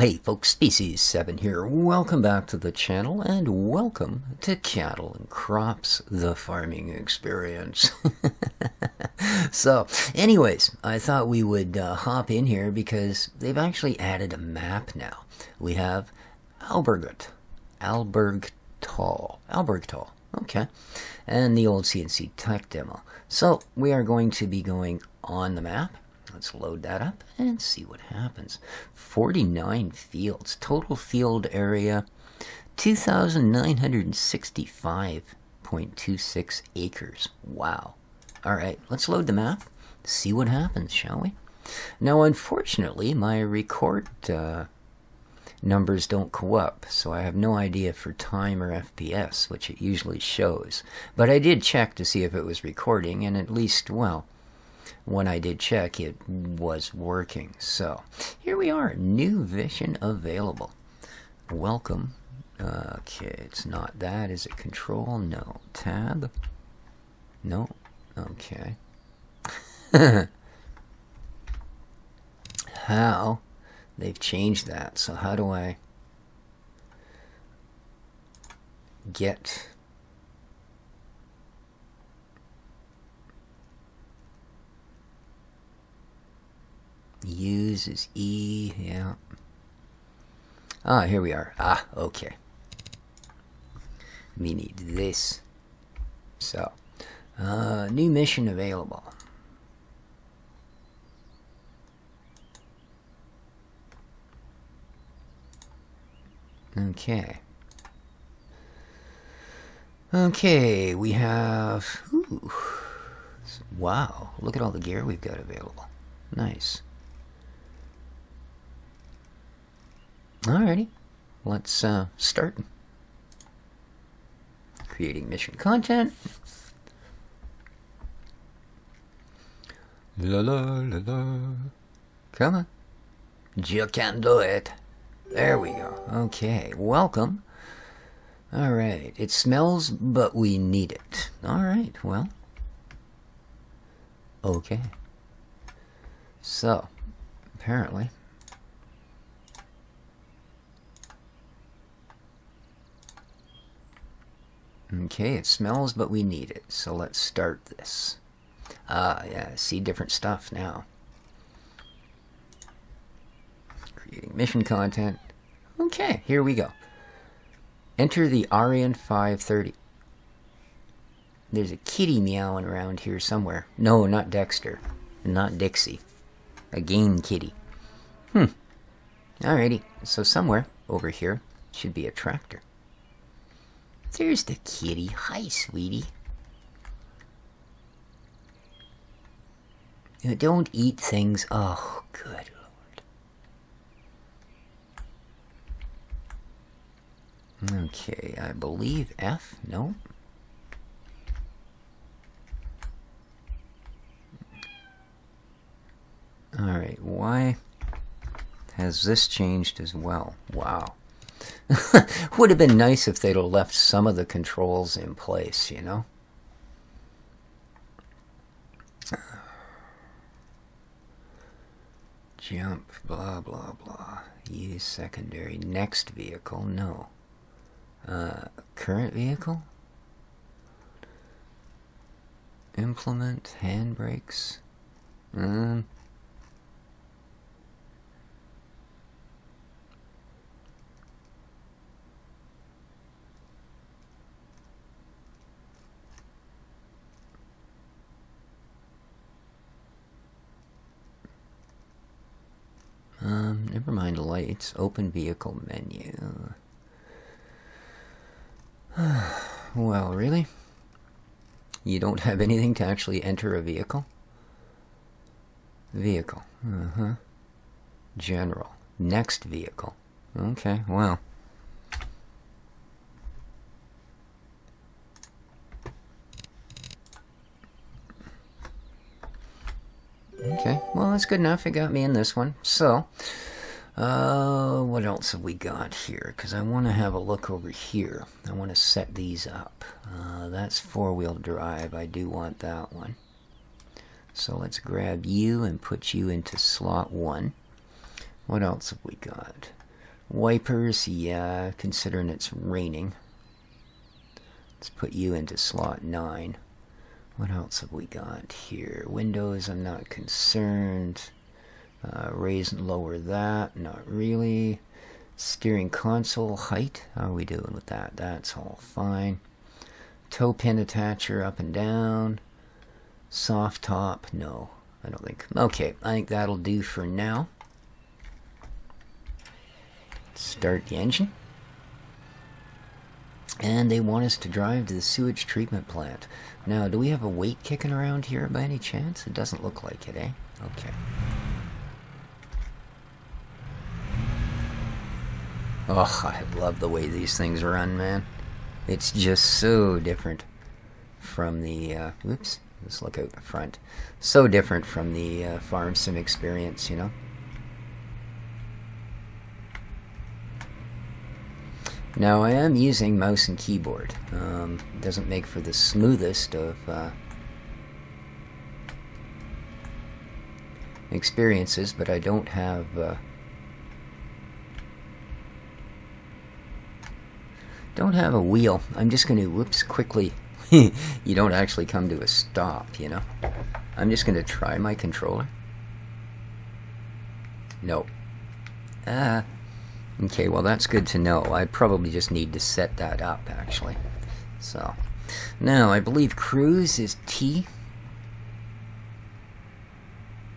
Hey folks, Species7 here. Welcome back to the channel and welcome to Cattle and Crops, the farming experience. So anyways, I thought we would hop in here because they've actually added a map now. We have Albergut, Albergtall, okay, and the old CNC tech demo. So we are going to be going on the map. Let's load that up and see what happens. 49 fields, total field area 2,965.26 acres. Wow. All right, let's load the map, see what happens, shall we? Now, unfortunately, my record numbers don't co-op, so I have no idea for time or FPS, which it usually shows. But I did check to see if it was recording, and at least, well, when I did check, it was working. So here we are, new vision available. Welcome. Okay, it's not that. Is it control? No. Tab? No. Okay. How? They've changed that. So how do I get... Use is E, yeah. Ah, here we are. Ah, okay. We need this. So, new mission available. Okay. Okay, we have... Ooh, wow, look at all the gear we've got available. Nice. Alrighty, let's start creating mission content. La la la la. Come on. You can do it. There we go. Okay, welcome. Alright, it smells, but we need it. Alright, well. Okay. So, apparently... Okay, it smells, but we need it. So let's start this. Ah, yeah, see different stuff now. Creating mission content. Okay, here we go. Enter the Aryan 530. There's a kitty meowing around here somewhere. No, not Dexter. Not Dixie. A game kitty. Hmm. Alrighty, so somewhere over here should be a tractor. There's the kitty. Hi, sweetie. You don't eat things. Oh, good Lord. Okay, I believe F. No. Alright, why has this changed as well? Wow. Would have been nice if they'd have left some of the controls in place, you know? Jump, blah, blah, blah. Use secondary. Next vehicle, no. Current vehicle? Implement, handbrakes. Never mind lights. Open vehicle menu. Well, really? You don't have anything to actually enter a vehicle? Vehicle. Uh-huh. General. Next vehicle. Okay, wow. Okay, well, that's good enough. It got me in this one. So, what else have we got here? Because I want to have a look over here. I want to set these up. That's four-wheel drive. I do want that one. So let's grab you and put you into slot 1. What else have we got? Wipers, yeah, considering it's raining. Let's put you into slot 9. What else have we got here? Windows, I'm not concerned. Raise and lower that, not really. Steering console height, how are we doing with that? That's all fine. Toe pin attacher up and down. Soft top, no, I don't think. Okay, I think that'll do for now. Start the engine, and they want us to drive to the sewage treatment plant. Now, do we have a weight kicking around here by any chance? It doesn't look like it, eh? Okay. Oh, I love the way these things run, man. It's just so different from the oops, let's look out the front. So different from the farm sim experience, you know. Now, I am using mouse and keyboard. Doesn't make for the smoothest of experiences, but I don't have a wheel. I'm just going to, whoops, quickly. You don't actually come to a stop, you know. I'm just going to try my controller. No. Okay, well, that's good to know. I probably just need to set that up, actually. So, now, I believe cruise is T.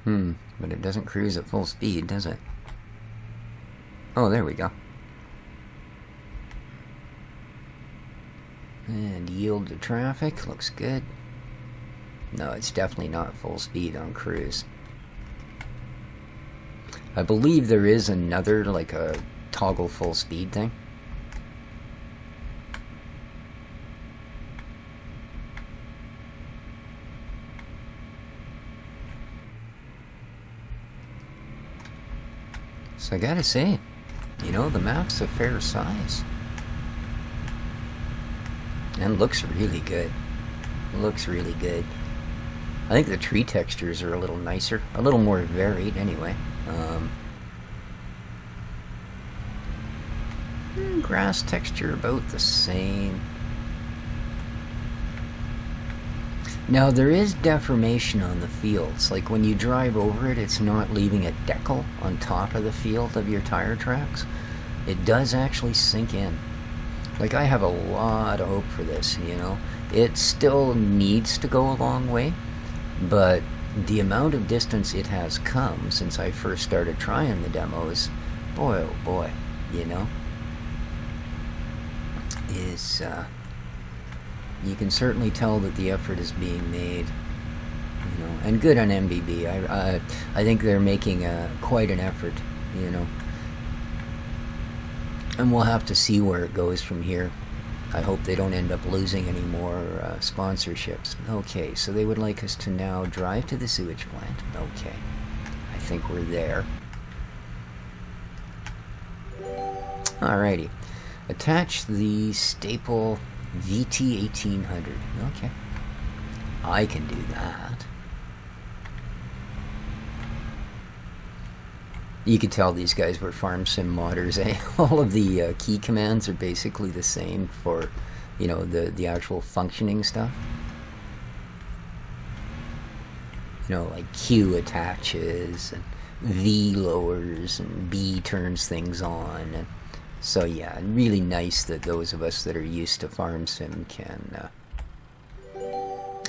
But it doesn't cruise at full speed, does it? Oh, there we go. And yield to traffic, looks good. No, it's definitely not full speed on cruise. I believe there is another, like a toggle full speed thing. So I gotta say, you know, the map's a fair size and looks really good. Looks really good. I think the tree textures are a little nicer, a little more varied anyway. Grass texture about the same. Now, there is deformation on the fields. Like, when you drive over it, it's not leaving a decal on top of the field of your tire tracks. It does actually sink in. Like, I have a lot of hope for this, you know. It still needs to go a long way, but the amount of distance it has come since I first started trying the demos, boy oh boy, you know, is you can certainly tell that the effort is being made, you know. And good on MBB. I think they're making quite an effort, you know. And we'll have to see where it goes from here. I hope they don't end up losing any more sponsorships. Okay, so they would like us to now drive to the sewage plant. Okay, I think we're there. Alrighty. Attach the staple VT1800. Okay. I can do that. You could tell these guys were farm sim modders, eh? All of the key commands are basically the same for, you know, the actual functioning stuff. You know, like Q attaches, and V lowers, and B turns things on. And so, yeah, really nice that those of us that are used to farm sim can...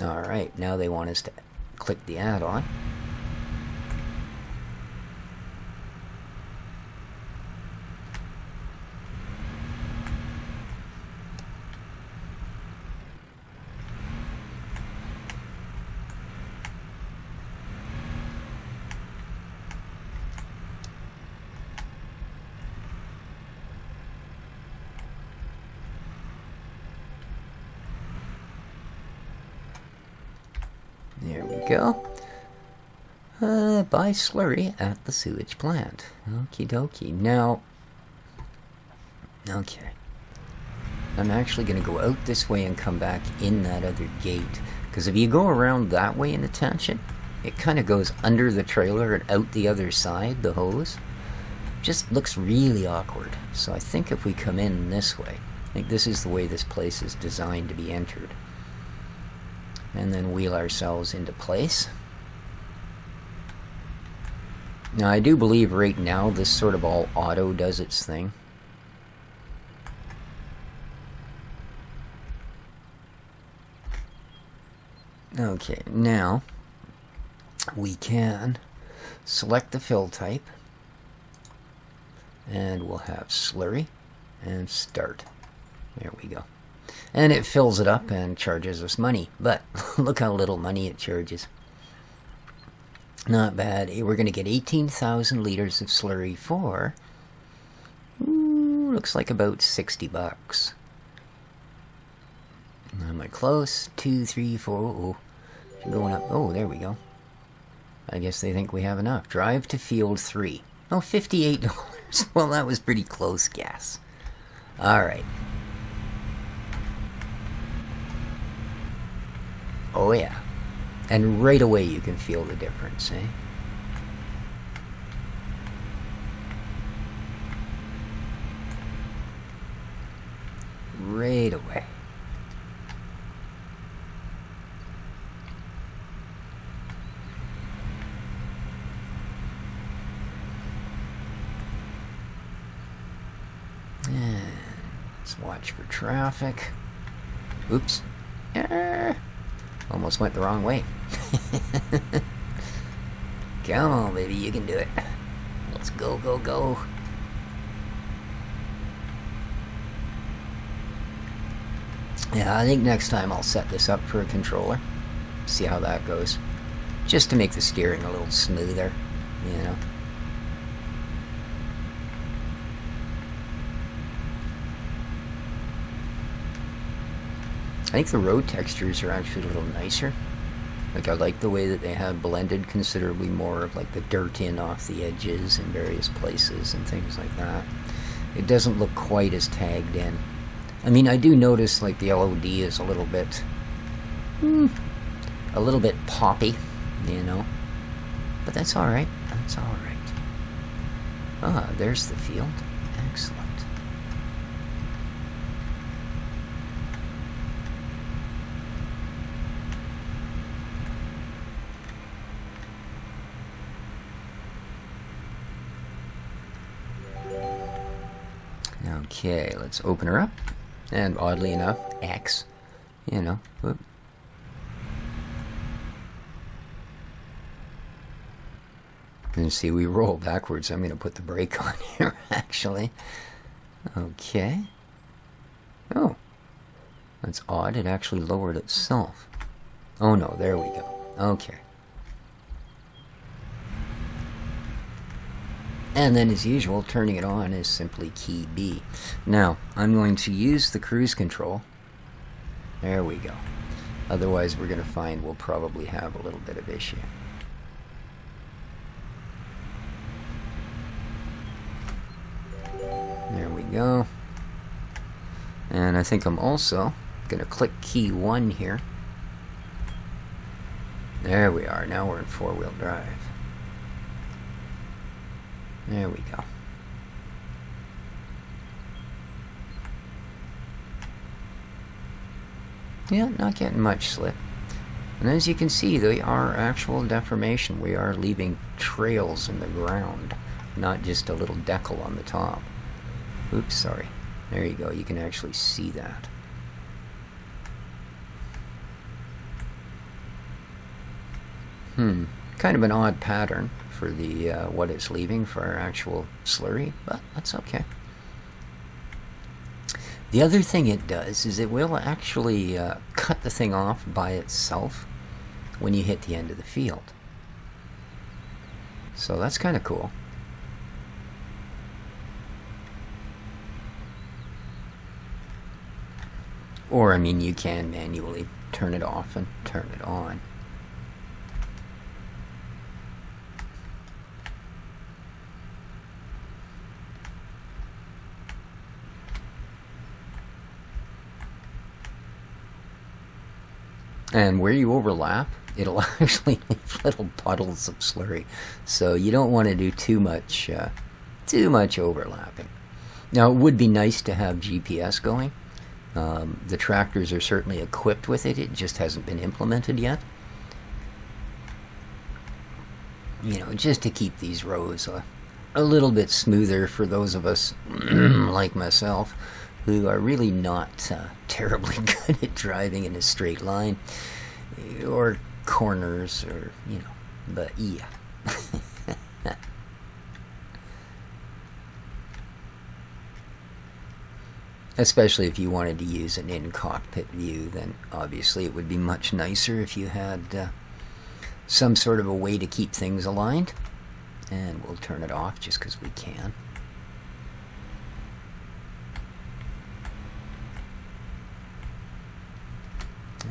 Alright, now they want us to click the add-on. There we go. Buy slurry at the sewage plant. Okie dokie. Now, okay. I'm actually going to go out this way and come back in that other gate. Because if you go around that way and attach it, it kind of goes under the trailer and out the other side, the hose. just looks really awkward. So I think if we come in this way, I think this is the way this place is designed to be entered. And then wheel ourselves into place. Now I do believe right now this sort of all auto does its thing. Okay, now we can select the fill type and we'll have slurry and start. There we go. And it fills it up and charges us money, but look how little money it charges. Not bad. We're going to get 18,000 liters of slurry for, ooh, looks like about $60. Am I close? 2, 3, 4. Oh, going up. Oh, there we go. I guess they think we have enough. Drive to field 3. Oh, $58. Well, that was pretty close, guess. All right. Oh yeah. And right away you can feel the difference, eh? Right away. And let's watch for traffic. Oops. Almost went the wrong way. Come on, baby, you can do it. Let's go, go, go. Yeah, I think next time I'll set this up for a controller. See how that goes. Just to make the steering a little smoother, you know. I think the road textures are actually a little nicer. Like, I like the way that they have blended considerably more of like the dirt in off the edges in various places and things like that. It doesn't look quite as tagged in. I mean, I do notice like the LOD is a little bit poppy, you know. But that's all right. That's all right. Ah, there's the field. Excellent. Okay, let's open her up, and oddly enough, X, you know, whoop. And see, we roll backwards. I'm going to put the brake on here, actually. Okay. Oh, that's odd. It actually lowered itself. Oh, no, there we go. Okay. And then, as usual, turning it on is simply key B. Now, I'm going to use the cruise control. There we go. Otherwise, we're going to find we'll probably have a little bit of issue. There we go. And I think I'm also going to click key 1 here. There we are. Now we're in four-wheel drive. There we go. Yeah, not getting much slip. And as you can see, they are actual deformation. We are leaving trails in the ground, not just a little decal on the top. Oops, sorry. There you go. You can actually see that. Kind of an odd pattern for the what it's leaving for our actual slurry, but that's okay. The other thing it does is it will actually cut the thing off by itself when you hit the end of the field. So that's kind of cool. Or, I mean, you can manually turn it off and turn it on. And where you overlap, it'll actually leave little puddles of slurry. So you don't want to do too much overlapping. Now, it would be nice to have GPS going. The tractors are certainly equipped with it. It just hasn't been implemented yet. You know, just to keep these rows a little bit smoother for those of us like myself who are really not terribly good at driving in a straight line or corners, or, you know, but yeah. Especially if you wanted to use an in-cockpit view, then obviously it would be much nicer if you had some sort of a way to keep things aligned. And we'll turn it off just because we can.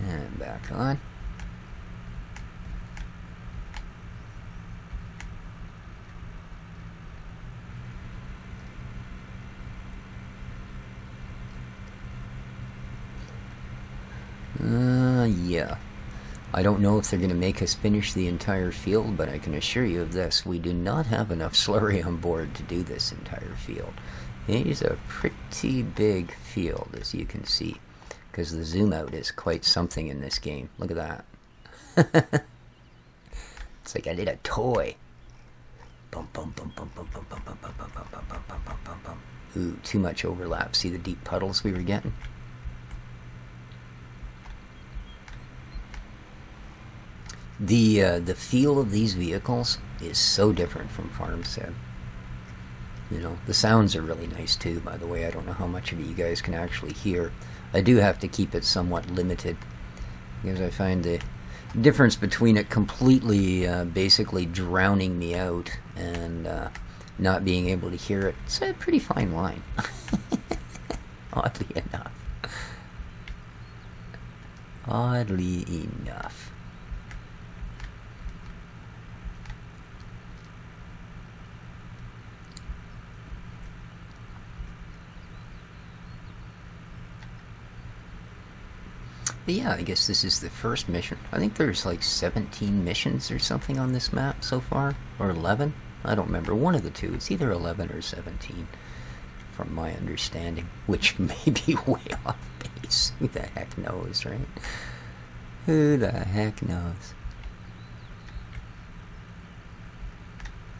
And back on. Yeah. I don't know if they're going to make us finish the entire field, but I can assure you of this. We do not have enough slurry on board to do this entire field. It is a pretty big field, as you can see, because the zoom out is quite something in this game. Look at that. It's like I did a toy. Ooh, too much overlap. See the deep puddles we were getting? The feel of these vehicles is so different from FarmSim. You know, the sounds are really nice too, by the way. I don't know how much of it you guys can actually hear. I do have to keep it somewhat limited because I find the difference between it completely basically drowning me out and not being able to hear it. It's a pretty fine line, oddly enough. Oddly enough. But yeah, I guess this is the first mission. I think there's like 17 missions or something on this map so far. Or 11? I don't remember. One of the two. It's either 11 or 17, from my understanding. Which may be way off base. Who the heck knows, right? Who the heck knows?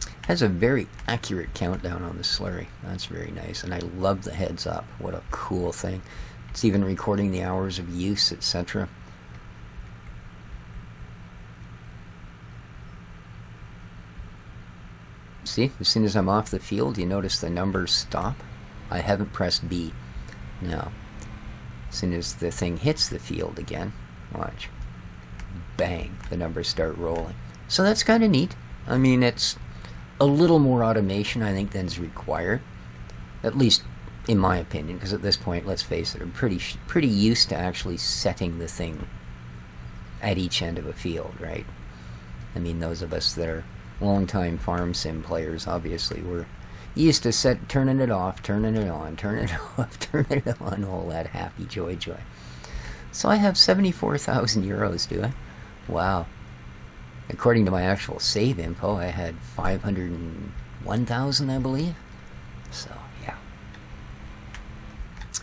It has a very accurate countdown on the slurry. That's very nice. And I love the heads up. What a cool thing. It's even recording the hours of use, etc. See, as soon as I'm off the field, you notice the numbers stop. I haven't pressed B. No. As soon as the thing hits the field again, watch. Bang, the numbers start rolling. So that's kind of neat. I mean, it's a little more automation, I think, than is required. At least in my opinion, because at this point, let's face it, I'm pretty used to actually setting the thing at each end of a field, right? I mean, those of us that are long-time farm sim players, obviously, we're used to turning it off, turning it on, turning it off, turning it on, all that happy joy. So I have 74,000 euros, do I? Wow. According to my actual save info, I had 501,000, I believe. So, yeah.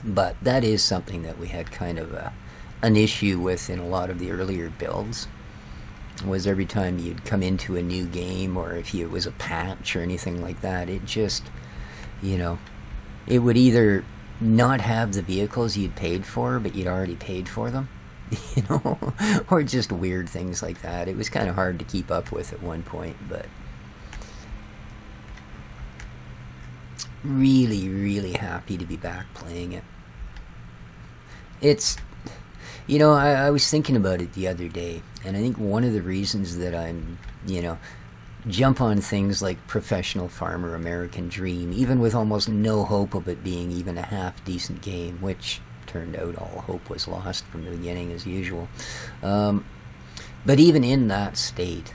But that is something that we had kind of an issue with in a lot of the earlier builds, was every time you'd come into a new game, or if it was a patch or anything like that, it just, you know, it would either not have the vehicles you'd paid for, but you'd already paid for them, you know, or just weird things like that. It was kind of hard to keep up with at one point, but really, really happy to be back playing it. It's, you know, I was thinking about it the other day, and I think one of the reasons that I'm, you know, jump on things like Professional Farmer American Dream, even with almost no hope of it being even a half-decent game, which turned out all hope was lost from the beginning as usual. But even in that state,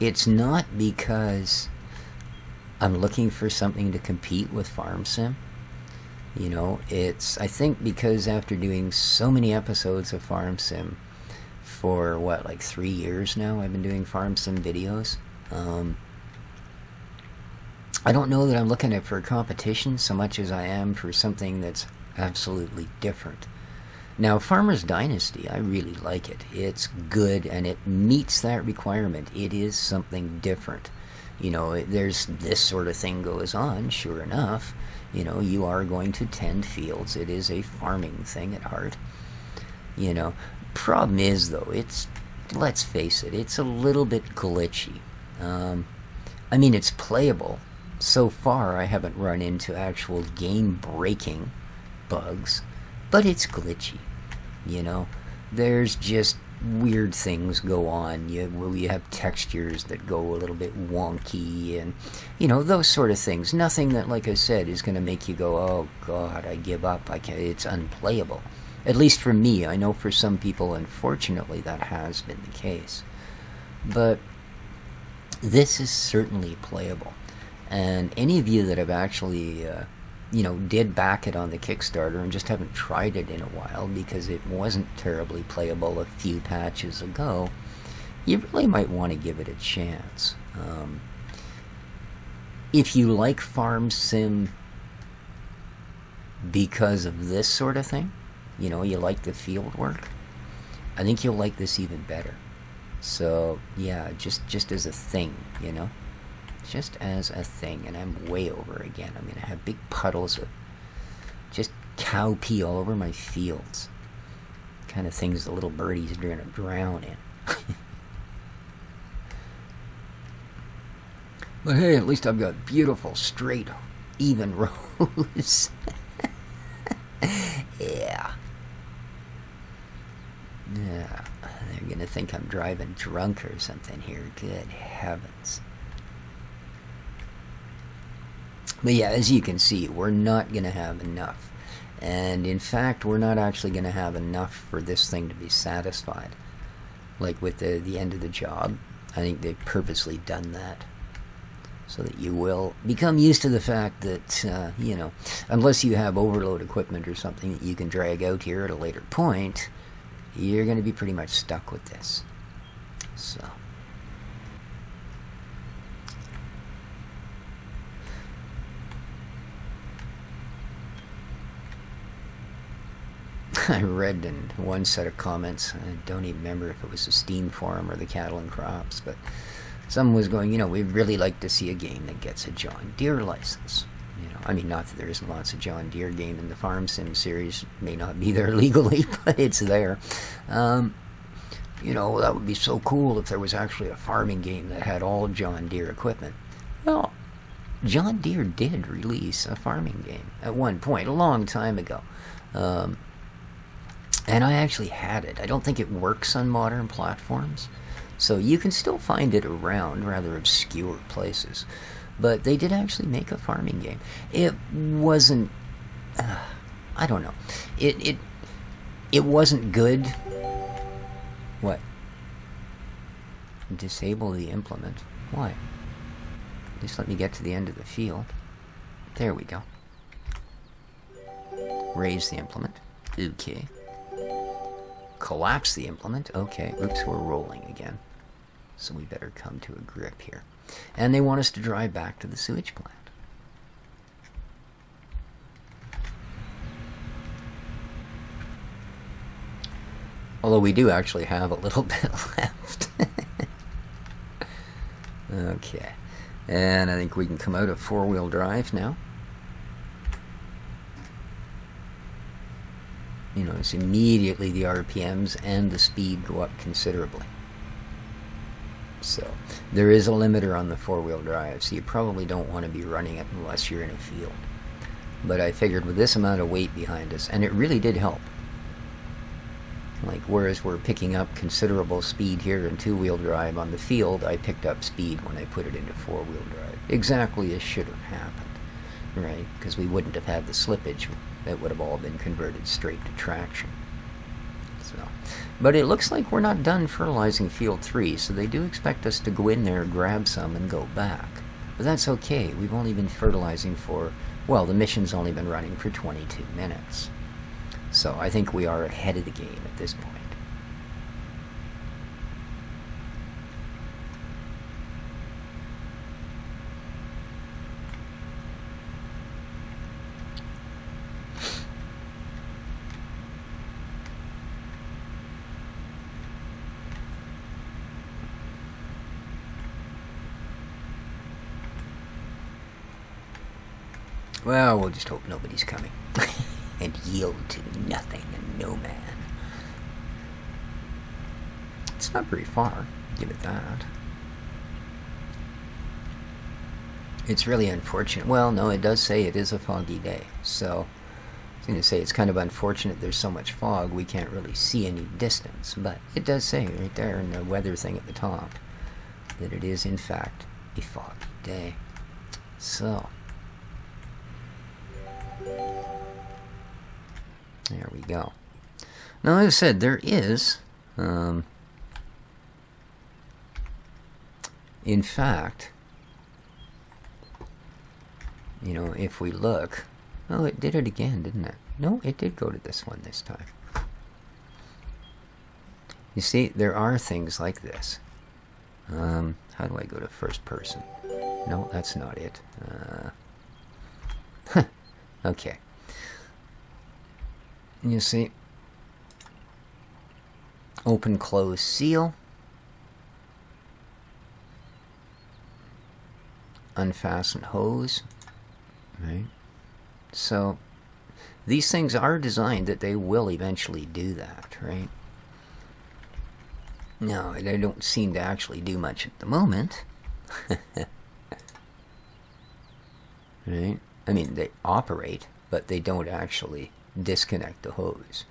it's not because I'm looking for something to compete with FarmSim. You know, it's, I think, because after doing so many episodes of FarmSim for, what, like 3 years now, I've been doing FarmSim videos. I don't know that I'm looking at for competition so much as I am for something that's absolutely different. Now, Farmer's Dynasty, I really like it. It's good and it meets that requirement. It is something different. You know, there's this sort of thing goes on, sure enough. You know, you are going to tend fields. It is a farming thing at heart. You know, problem is, though, it's, let's face it, it's a little bit glitchy. I mean, it's playable. So far, I haven't run into actual game-breaking bugs. But it's glitchy, you know. There's just weird things go on. You have textures that go a little bit wonky and, you know, those sort of things. Nothing that, like I said, is going to make you go, oh, God, I give up. I can't. It's unplayable. At least for me. I know for some people, unfortunately, that has been the case. But this is certainly playable. And any of you that have actually... you know, did back it on the Kickstarter and just haven't tried it in a while because it wasn't terribly playable a few patches ago, you really might want to give it a chance. If you like Farm Sim because of this sort of thing, you know, you like the field work, I think you'll like this even better. So, yeah, just as a thing, you know. Just as a thing, and I'm way over again. I'm going to have big puddles of just cow pee all over my fields. The kind of things the little birdies are going to drown in. But hey, at least I've got beautiful, straight, even rows. Yeah. Yeah. They're going to think I'm driving drunk or something here. Good heavens. But yeah, as you can see, we're not going to have enough. And in fact, we're not actually going to have enough for this thing to be satisfied. Like with the end of the job, I think they've purposely done that. So that you will become used to the fact that, you know, unless you have overload equipment or something that you can drag out here at a later point, you're going to be pretty much stuck with this. So... I read in one set of comments, I don't even remember if it was the Steam forum or the Cattle and Crops, but someone was going, you know, we'd really like to see a game that gets a John Deere license. You know, I mean, not that there isn't lots of John Deere game in the Farm Sim series, may not be there legally, but it's there. You know, that would be so cool if there was actually a farming game that had all John Deere equipment. Well, John Deere did release a farming game at one point, a long time ago. And I actually had it. I don't think it works on modern platforms. So you can still find it around rather obscure places. But they did actually make a farming game. It wasn't... I don't know. It wasn't good. What? Disable the implement. Why? Just let me get to the end of the field. There we go. Raise the implement. Okay. Collapse the implement. Okay, oops, we're rolling again. So we better come to a grip here. And they want us to drive back to the sewage plant. Although we do actually have a little bit left. Okay. And I think we can come out of four-wheel drive now. You know, it's immediately the RPMs and the speed go up considerably. So, there is a limiter on the four-wheel drive, so you probably don't want to be running it unless you're in a field. But I figured with this amount of weight behind us, and it really did help. Like, whereas we're picking up considerable speed here in two-wheel drive on the field, I picked up speed when I put it into four-wheel drive. Exactly as should have happened, right? Because we wouldn't have had the slippage. That would have all been converted straight to traction. So, but it looks like we're not done fertilizing Field 3, so they do expect us to go in there, grab some, and go back. But that's okay. We've only been fertilizing for, well, the mission's only been running for 22 minutes. So I think we are ahead of the game at this point. Well, we'll just hope nobody's coming. And yield to nothing and no man. It's not very far, give it that. It's really unfortunate. Well, no, it does say it is a foggy day. So, I was going to say it's kind of unfortunate there's so much fog we can't really see any distance. But it does say right there in the weather thing at the top that it is, in fact, a foggy day. So, there we go. Now, like I said, there is, in fact, you know, if we look, oh, it did it again, didn't it? No, it did go to this one this time. You see, there are things like this. How do I go to first person? No, that's not it. Okay. You see, open, close, seal. Unfasten hose. Right? So, these things are designed that they will eventually do that, right? No, they don't seem to actually do much at the moment. Right? I mean, they operate, but they don't actually disconnect the hose.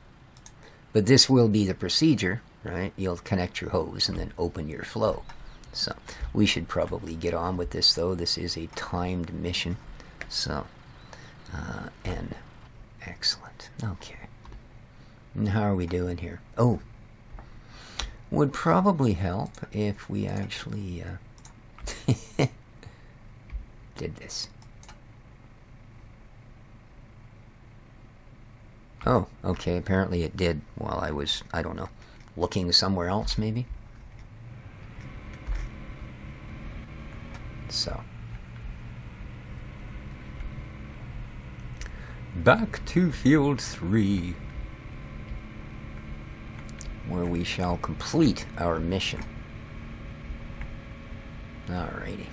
But this will be the procedure, right? You'll connect your hose and then open your flow. So, we should probably get on with this, though. This is a timed mission. So, N. Excellent. Okay. And how are we doing here? Oh. Would probably help if we actually did this. Oh, okay. Apparently it did while I was, I don't know, looking somewhere else maybe. So. Back to field 3, where we shall complete our mission. Alrighty.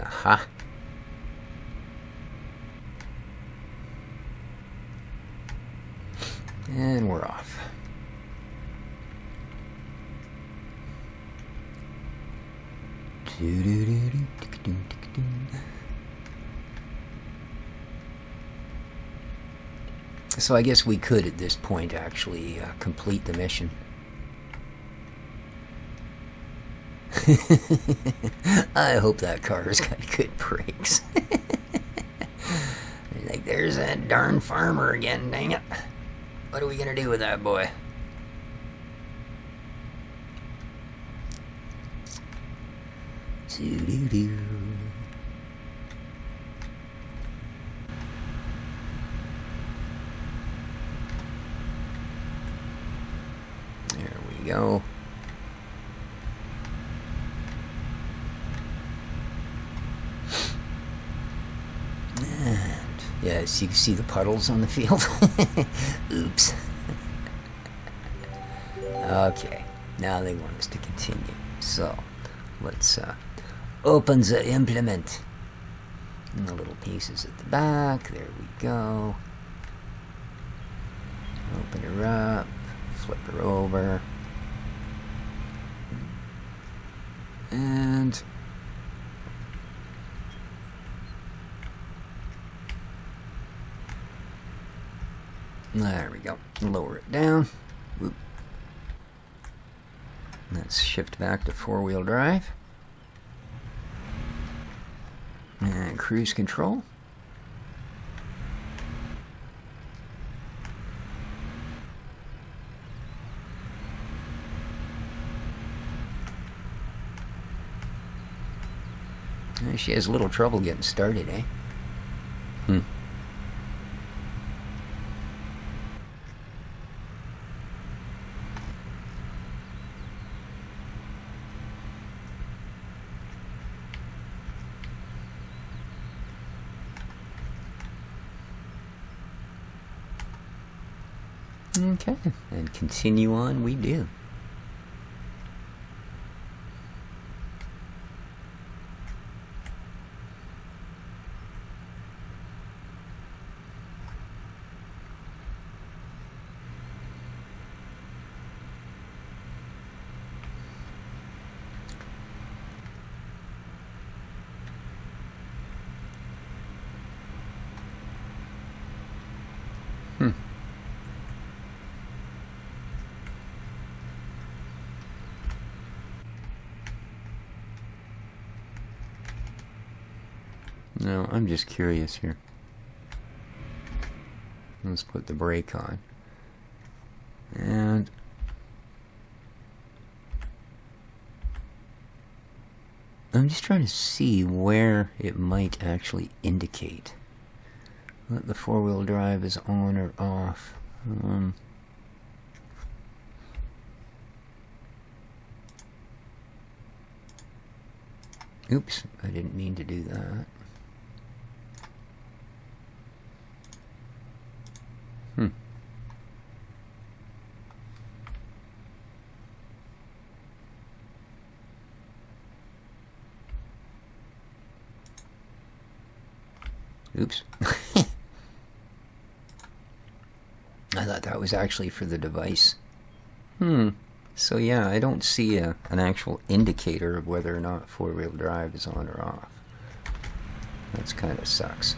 Aha. And we're off. So I guess we could at this point actually complete the mission. I hope that car's got good brakes. Like, there's that darn farmer again, dang it. What are we gonna do with that boy? Doo-doo-doo. There we go. And yes, you can see the puddles on the field. Oops. Okay, now they want us to continue. So, let's open the implement. And the little pieces at the back. There we go. Open her up. Flip her over. And there we go. Lower it down. Whoop. Let's shift back to four-wheel drive. And cruise control. She has a little trouble getting started, eh? Hmm. Okay, and continue on we do. No, I'm just curious here. Let's put the brake on. And I'm just trying to see where it might actually indicate that the four-wheel drive is on or off. Oops, I didn't mean to do that. Oops. I thought that was actually for the device. So yeah, I don't see an actual indicator of whether or not four-wheel drive is on or off. That's kind of sucks.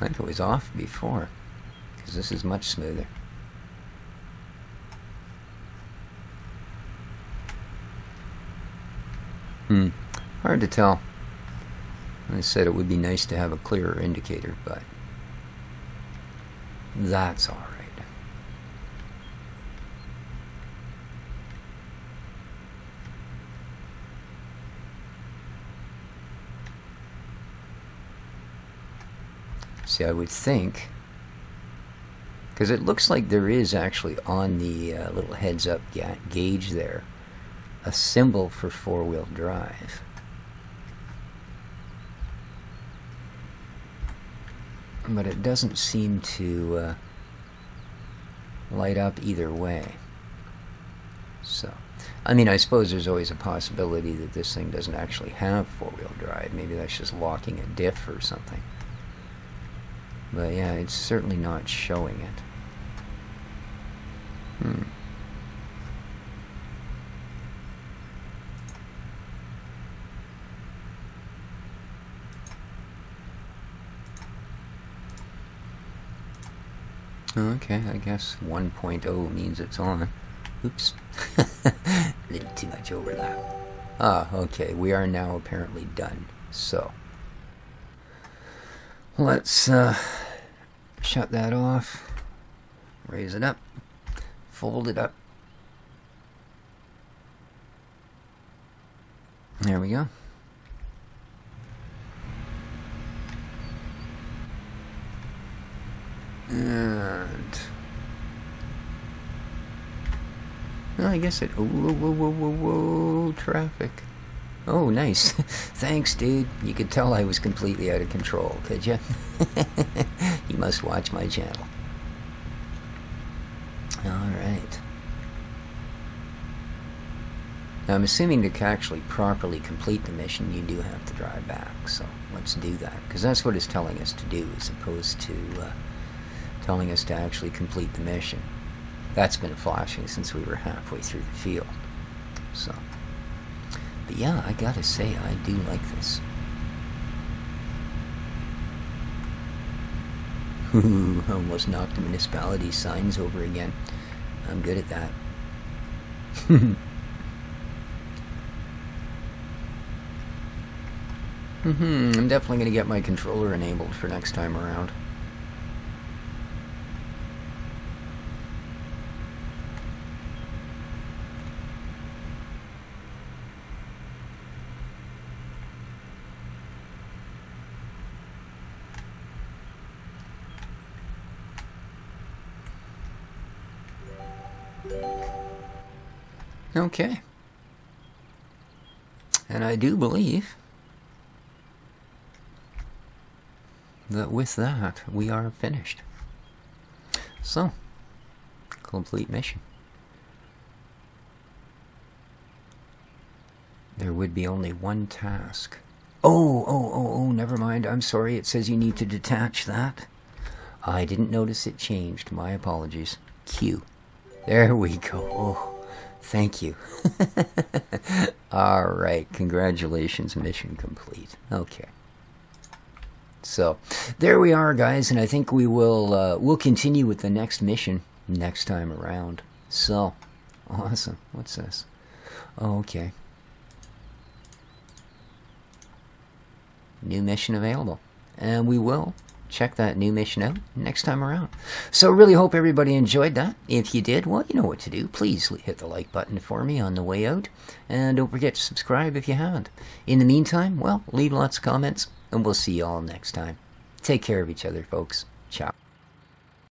I think it was off before, because this is much smoother. Hard to tell. I said it would be nice to have a clearer indicator, but that's all right. See, I would think, because it looks like there is actually on the little heads-up gauge there a symbol for four-wheel drive. But it doesn't seem to light up either way. So, I mean, I suppose there's always a possibility that this thing doesn't actually have four-wheel drive. Maybe that's just locking a diff or something. But yeah, it's certainly not showing it. Okay, I guess 1.0 means it's on. Oops. A little too much overlap. Okay, we are now apparently done. So, let's shut that off, raise it up, fold it up. There we go. And well, I guess it. Whoa, traffic. Oh, nice. Thanks, dude. You could tell I was completely out of control, could you? You must watch my channel. Alright. Now, I'm assuming to actually properly complete the mission, you do have to drive back. So, let's do that. Because that's what it's telling us to do, as opposed to telling us to actually complete the mission. That's been flashing since we were halfway through the field. So... But yeah, I gotta say, I do like this. Ooh, almost knocked the municipality signs over again. I'm good at that. I'm definitely gonna get my controller enabled for next time around. Okay. And I do believe that with that, we are finished. So, complete mission. There would be only one task. Oh, never mind. I'm sorry. It says you need to detach that. I didn't notice it changed. My apologies. Q. There we go. Oh, thank you. All right. Congratulations. Mission complete. Okay. So, there we are, guys, and I think we will we'll continue with the next mission next time around. So, awesome. What's this? Oh, okay. New mission available, and we will check that new mission out next time around. So really hope everybody enjoyed that. If you did, well, you know what to do. Please hit the like button for me on the way out, and don't forget to subscribe if you haven't. In the meantime, well, leave lots of comments, and we'll see you all next time. Take care of each other, folks. Ciao.